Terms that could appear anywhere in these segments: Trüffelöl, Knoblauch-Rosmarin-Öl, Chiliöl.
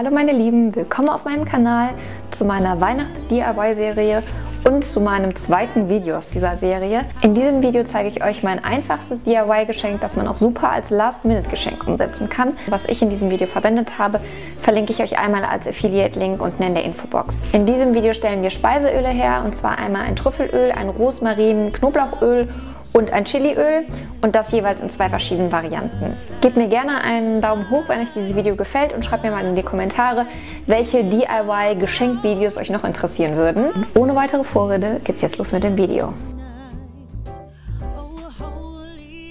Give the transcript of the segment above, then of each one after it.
Hallo meine Lieben, willkommen auf meinem Kanal zu meiner Weihnachts-DIY-Serie und zu meinem zweiten Video aus dieser Serie. In diesem Video zeige ich euch mein einfachstes DIY-Geschenk, das man auch super als Last-Minute-Geschenk umsetzen kann. Was ich in diesem Video verwendet habe, verlinke ich euch einmal als Affiliate-Link unten in der Infobox. In diesem Video stellen wir Speiseöle her, und zwar einmal ein Trüffelöl, ein Rosmarin, Knoblauchöl und ein Chiliöl, und das jeweils in zwei verschiedenen Varianten. Gebt mir gerne einen Daumen hoch, wenn euch dieses Video gefällt, und schreibt mir mal in die Kommentare, welche DIY-Geschenkvideos euch noch interessieren würden. Und ohne weitere Vorrede geht's jetzt los mit dem Video.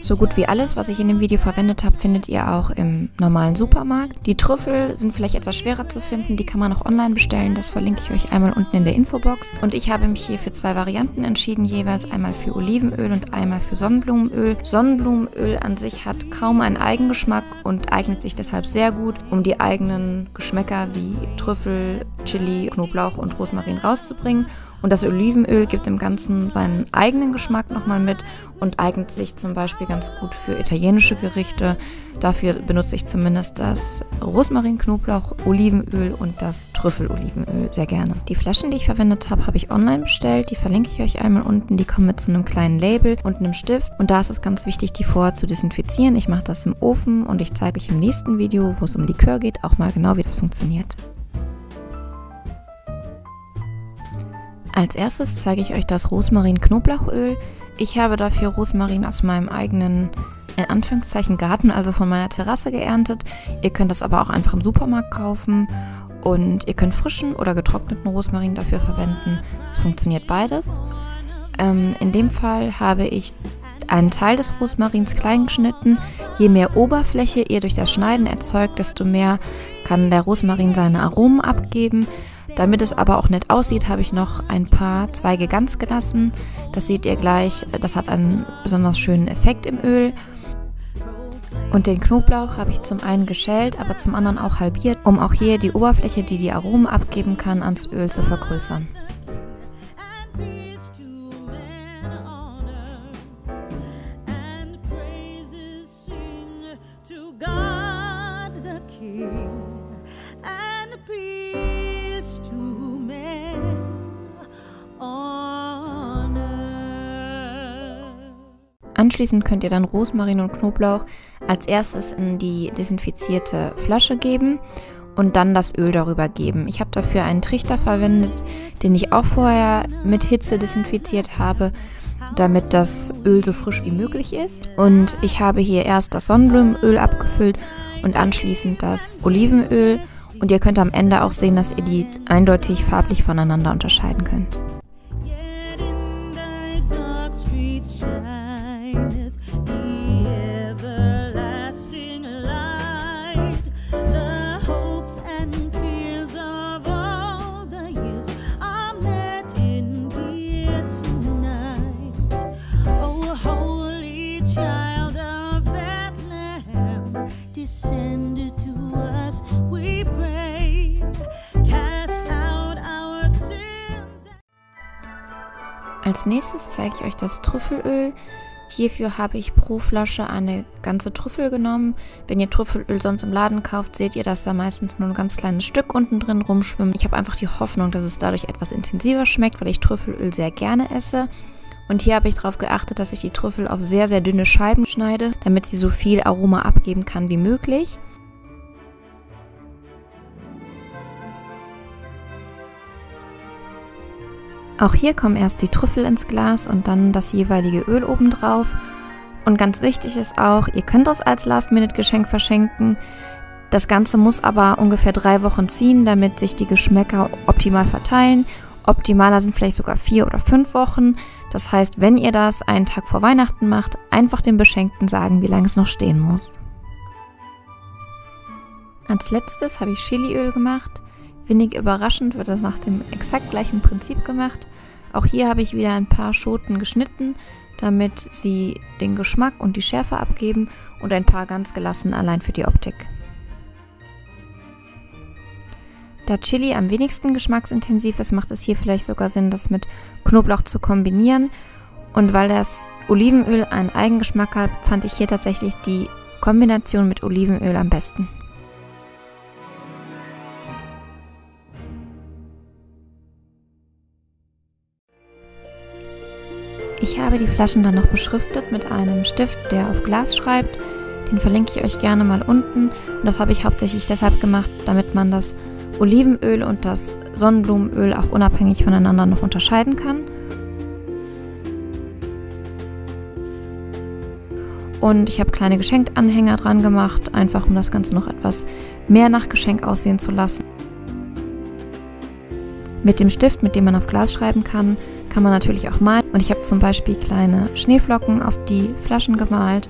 So gut wie alles, was ich in dem Video verwendet habe, findet ihr auch im normalen Supermarkt. Die Trüffel sind vielleicht etwas schwerer zu finden, die kann man auch online bestellen, das verlinke ich euch einmal unten in der Infobox. Und ich habe mich hier für zwei Varianten entschieden, jeweils einmal für Olivenöl und einmal für Sonnenblumenöl. Sonnenblumenöl an sich hat kaum einen Eigengeschmack und eignet sich deshalb sehr gut, um die eigenen Geschmäcker wie Trüffel, Chili, Knoblauch und Rosmarin rauszubringen. Und das Olivenöl gibt dem Ganzen seinen eigenen Geschmack nochmal mit und eignet sich zum Beispiel ganz gut für italienische Gerichte. Dafür benutze ich zumindest das Rosmarin-Knoblauch-Olivenöl und das Trüffel-Olivenöl sehr gerne. Die Flaschen, die ich verwendet habe, habe ich online bestellt. Die verlinke ich euch einmal unten. Die kommen mit so einem kleinen Label und einem Stift. Und da ist es ganz wichtig, die vorher zu desinfizieren. Ich mache das im Ofen und ich zeige euch im nächsten Video, wo es um Likör geht, auch mal genau, wie das funktioniert. Als erstes zeige ich euch das Rosmarin-Knoblauchöl. Ich habe dafür Rosmarin aus meinem eigenen, in Anführungszeichen, Garten, also von meiner Terrasse geerntet. Ihr könnt das aber auch einfach im Supermarkt kaufen und ihr könnt frischen oder getrockneten Rosmarin dafür verwenden. Es funktioniert beides. In dem Fall habe ich einen Teil des Rosmarins klein geschnitten. Je mehr Oberfläche ihr durch das Schneiden erzeugt, desto mehr kann der Rosmarin seine Aromen abgeben. Damit es aber auch nett aussieht, habe ich noch ein paar Zweige ganz gelassen. Das seht ihr gleich, das hat einen besonders schönen Effekt im Öl. Und den Knoblauch habe ich zum einen geschält, aber zum anderen auch halbiert, um auch hier die Oberfläche, die die Aromen abgeben kann, ans Öl zu vergrößern. Anschließend könnt ihr dann Rosmarin und Knoblauch als erstes in die desinfizierte Flasche geben und dann das Öl darüber geben. Ich habe dafür einen Trichter verwendet, den ich auch vorher mit Hitze desinfiziert habe, damit das Öl so frisch wie möglich ist. Und ich habe hier erst das Sonnenblumenöl abgefüllt und anschließend das Olivenöl. Und ihr könnt am Ende auch sehen, dass ihr die eindeutig farblich voneinander unterscheiden könnt. Als nächstes zeige ich euch das Trüffelöl. Hierfür habe ich pro Flasche eine ganze Trüffel genommen. Wenn ihr Trüffelöl sonst im Laden kauft, seht ihr, dass da meistens nur ein ganz kleines Stück unten drin rumschwimmt. Ich habe einfach die Hoffnung, dass es dadurch etwas intensiver schmeckt, weil ich Trüffelöl sehr gerne esse. Und hier habe ich darauf geachtet, dass ich die Trüffel auf sehr, sehr dünne Scheiben schneide, damit sie so viel Aroma abgeben kann wie möglich. Auch hier kommen erst die Trüffel ins Glas und dann das jeweilige Öl obendrauf. Und ganz wichtig ist auch, ihr könnt das als Last-Minute-Geschenk verschenken. Das Ganze muss aber ungefähr 3 Wochen ziehen, damit sich die Geschmäcker optimal verteilen. Optimaler sind vielleicht sogar 4 oder 5 Wochen. Das heißt, wenn ihr das einen Tag vor Weihnachten macht, einfach dem Beschenkten sagen, wie lange es noch stehen muss. Als letztes habe ich Chiliöl gemacht. Wenig überraschend wird das nach dem exakt gleichen Prinzip gemacht. Auch hier habe ich wieder ein paar Schoten geschnitten, damit sie den Geschmack und die Schärfe abgeben, und ein paar ganz gelassen allein für die Optik. Da Chili am wenigsten geschmacksintensiv ist, macht es hier vielleicht sogar Sinn, das mit Knoblauch zu kombinieren. Und weil das Olivenöl einen Eigengeschmack hat, fand ich hier tatsächlich die Kombination mit Olivenöl am besten. habe die Flaschen dann noch beschriftet mit einem Stift, der auf Glas schreibt. Den verlinke ich euch gerne mal unten. Und das habe ich hauptsächlich deshalb gemacht, damit man das Olivenöl und das Sonnenblumenöl auch unabhängig voneinander noch unterscheiden kann. Und ich habe kleine Geschenkanhänger dran gemacht, einfach um das Ganze noch etwas mehr nach Geschenk aussehen zu lassen. Mit dem Stift, mit dem man auf Glas schreiben kann, kann man natürlich auch malen. Und ich habe zum Beispiel kleine Schneeflocken auf die Flaschen gemalt.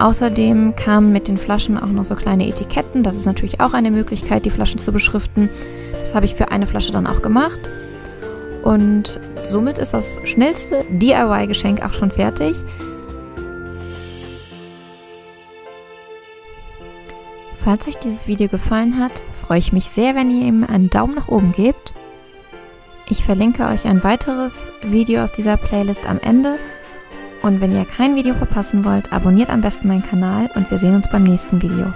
Außerdem kamen mit den Flaschen auch noch so kleine Etiketten. Das ist natürlich auch eine Möglichkeit, die Flaschen zu beschriften. Das habe ich für eine Flasche dann auch gemacht. Und somit ist das schnellste DIY-Geschenk auch schon fertig. Falls euch dieses Video gefallen hat, freue ich mich sehr, wenn ihr ihm einen Daumen nach oben gebt. Ich verlinke euch ein weiteres Video aus dieser Playlist am Ende. Und wenn ihr kein Video verpassen wollt, abonniert am besten meinen Kanal und wir sehen uns beim nächsten Video.